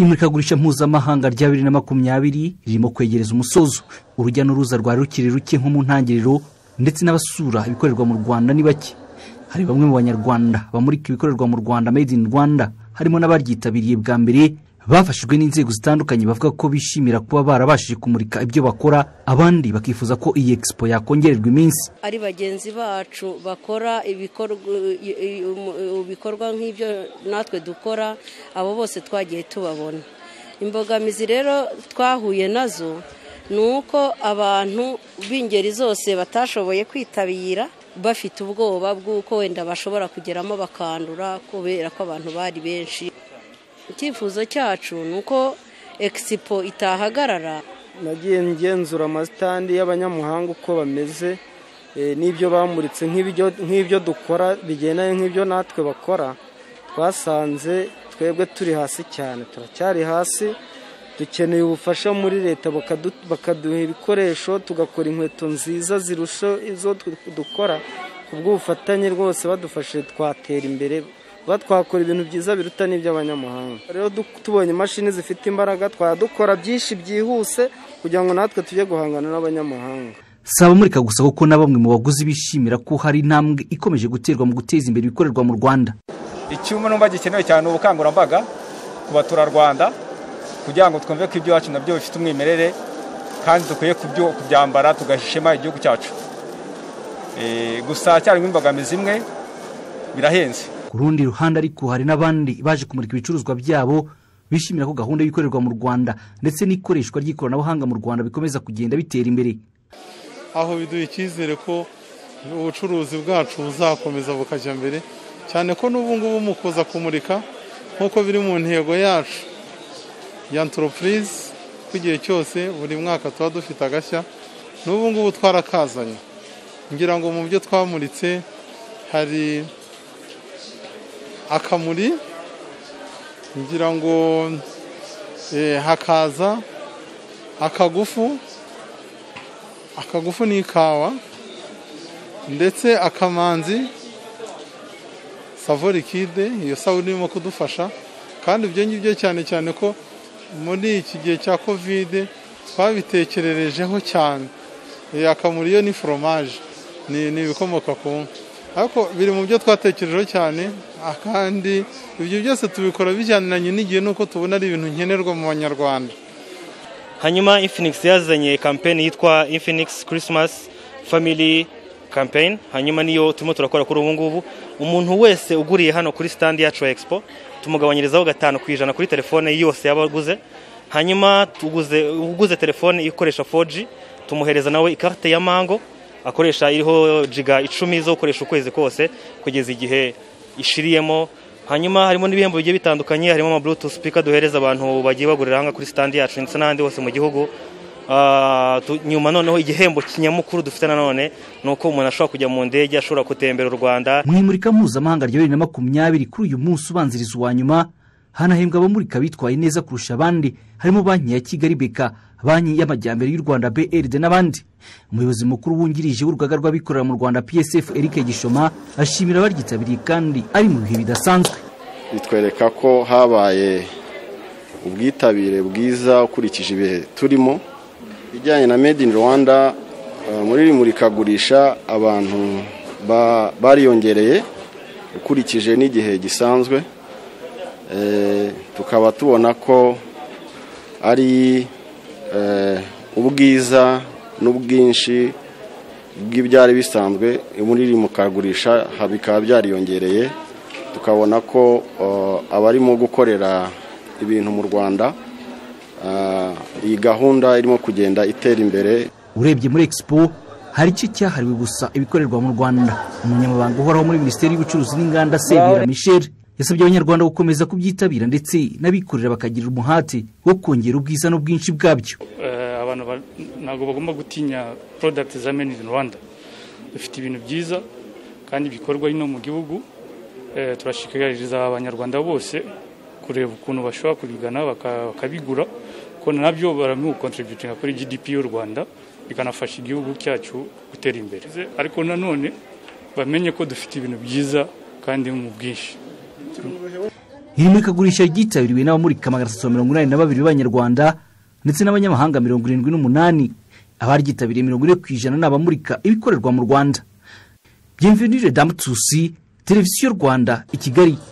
Imurikagurisha mpuzamahanga rya 2020 ririmo kwegereza umusozo. Urujya n'uruza rwari rukiri ruke nko mu ntangiriro, ndetse n'abasura ibikorerwa mu Rwanda ni bake. Hari bamwe mu Banyarwanda bamurika ibikorerwa mu Rwanda Made in Rwanda, harimo n'abaryitabiriye bwa mbere bafashijwe n'inzego zitandukanye bavuga ko bishimira kuba barabashije kumurika ibyo bakora, abandi bakifuza ko iyi expo yakongererwa iminsi. Ari bagenzi bacu bakora ibikorwa nk'ibyo natwe dukora, abo bose twagiye tubabona. Imbogamizi rero twahuye nazo nuko abantu b'ingeri zose batashoboye kwitabira, bafite ubwoba bw'uko wenda bashobora kugeramo bakandura kubera ko abantu bari benshi. Icyifuzo cyacu nuko Expo itahagarara. Nagiye ngenzura amastandi y'abanyamuhanga uko bameze, n'ibyo bamuritse nk'ibyo dukora bigeneye nk'ibyo natwe bakora. Twasanze twebwe turi hasi cyane, turacyari hasi, dukeneye ubufasha muri leta bakaduha ibikoresho tugakora inkweto nziza zirusha izo dukora. Kubw'ubufatanye rwose badufashije twatera imbere, twakora ibintu byiza biruta n'iby'abanyamahanga. Rero tubonye mashini zifite imbaraga twadukora byinshi byihuse kugira ngo natwe tujye guhangana n'abanyamahanga. Saba murika gusa kuko na bamwe mu baguzi bishimira ko hari intambwe ikomeje guterwa mu guteza imbere ibikorerwa mu Rwanda. Icyuma numva gikenewe cyane ubukangurambaga ku batura Rwanda kugira ngo twumve ko ibyo wacu nabyo bifite umwimerere, kandi dukwiye kubyambara tugashema igihugu cyacu. Gusa cyari imbogamizi imwe, birahenze. Kurundi ruhanda ariko hari nabandi baje kumurika ibicuruzwa byabo bishimira ko gahunda yikorerwa mu Rwanda ndetse n'ikoreshwa ry'ikoranabuhanga mu Rwanda bikomeza kugenda bitera imbere. Aho biduye icyizere ko ubucuruzi bwacu buzakomeza bukajya mbere, cyane ko n'ubu ngubu mukoza kumurika nkuko biri mu ntego yacu ya entreprise kugiye cyose. Buri mwaka tuba dufite agashya, n'ubu ngubu twarakazanye. Ngira ngo mu byo twamuritse hari akamuri, ngira ngo hakaza akagufu ni ikawa, ndetse akamanzi savorikide, iyo sabuni irimo kudufasha. Kandi ibyo ngibyo cyane cyane ko muri iki gihe cya Covid twabitekererejeho cyane. Akamuri yo ni fromage, ni ibikomoka ku nka. Ariko biri mu byo twatekerejeho cyane, kandi ibyo byose tubikora bijyaniranye n'igihe nuko tubona ari ibintu nkenerwa mu Banyarwanda. Hanyuma Infinix yazanye campaign yitwa Infinix Christmas Family campaign, hanyuma niyo turimo turakora kuri ubu ngubu. Umuntu wese uguriye hano kuri stand ya Expo tumugabanyirizaho 5% kuri telefone yose yabaguze. Hanyuma uguze telefone ikoresha 4G tumuhereza nawe ikarte ya Mango akoresha iriho giga 10 zo ukoresha ukwezi kose kugeza igihe ishiriyemo. Hanyuma harimo n'ibihembo bigiye bitandukanye, harimo ama Bluetooth speaker duhereza abantu bagiye bagurira hanga kuri stand yacu ndetse n'andi bose mu gihugu. Nyuma noneho igihembo kinyamukuru dufite nanone nuko umuntu ashobora kujya mu ndege, ashobora gutembera u Rwanda. Mwimurika mpuzamahanga rya 2020 kuri uyu munsi ubanziriza wa nyuma hanahembwa abamurika bitwaye neza kurusha abandi, harimo Banki ya Kigali Beka, Banki y'Amajyambere y'u Rwanda BRD n'abandi. Umuyobozi mukuru wungirije w'urugaga rw'abikorera mu Rwanda PSF Eric Gishoma ashimira abaryitabiriye, kandi ari mu bihe bidasanzwe. Bitwereka ko habaye ubwitabire bwiza ukurikije ibihe turimo. Bijyanye na Made in Rwanda, muri murikagurisha abantu bariyongereye ukurikije n'igihe gisanzwe. Tukaba tubona ko ari ubwiza n'ubwinshi bw'ibyari bisanzwe muri mukagurisha bikaba byariyongereye. Tukabona ko abarimo gukorera ibintu mu Rwanda iyi gahunda irimo kugenda itera imbere. Urebye muri Expo hari iki cyahariwe gusa ibikorerwa mu Rwanda. Umunyamabanga uhoraho muri Minisiteri y'Ubucuruzi n'Inganda Sebira Michel yasabye abanyarwanda gukomeza kubyitabira ndetse n'abikorera bakagira umuhate wo kongera ubwiza n'ubwinshi bwabyo. Abantu ntago bagomba gutinya products za Made in Rwanda. Bifite ibintu byiza kandi bikorwa ino mu gihugu. Turashikagariza abanyarwanda bose kureba ukuntu bashobora kubigana bakabigura, ko nabyo baramu contributing kuri GDP y'u Rwanda, bikanafasha igihugu cyacu gutera imbere. Ariko nanone bamenye ko dufite ibintu byiza kandi mu bwinshi. Imurikagurisha ryitabiriwe n'abamurika 382 b'Abanyarwanda ndetse n'abanyamahanga 78 abaryitabiriye 40% n'abamurika ibikorerwa mu Rwanda. Genre Dam Tusi, Televisiyo y'u Rwanda, i Kigali.